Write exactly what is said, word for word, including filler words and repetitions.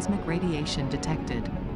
cosmic radiation detected.